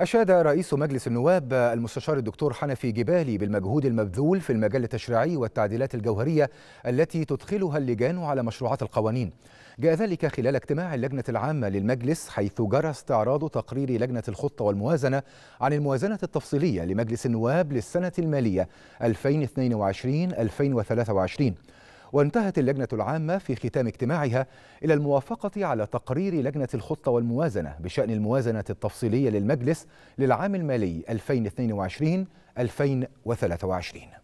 أشاد رئيس مجلس النواب المستشار الدكتور حنفي جبالي بالمجهود المبذول في المجال التشريعي والتعديلات الجوهرية التي تدخلها اللجان على مشروعات القوانين. جاء ذلك خلال اجتماع اللجنة العامة للمجلس، حيث جرى استعراض تقرير لجنة الخطة والموازنة عن الموازنة التفصيلية لمجلس النواب للسنة المالية 2022-2023. وانتهت اللجنة العامة في ختام اجتماعها إلى الموافقة على تقرير لجنة الخطة والموازنة بشأن الموازنة التفصيلية للمجلس للعام المالي 2022-2023.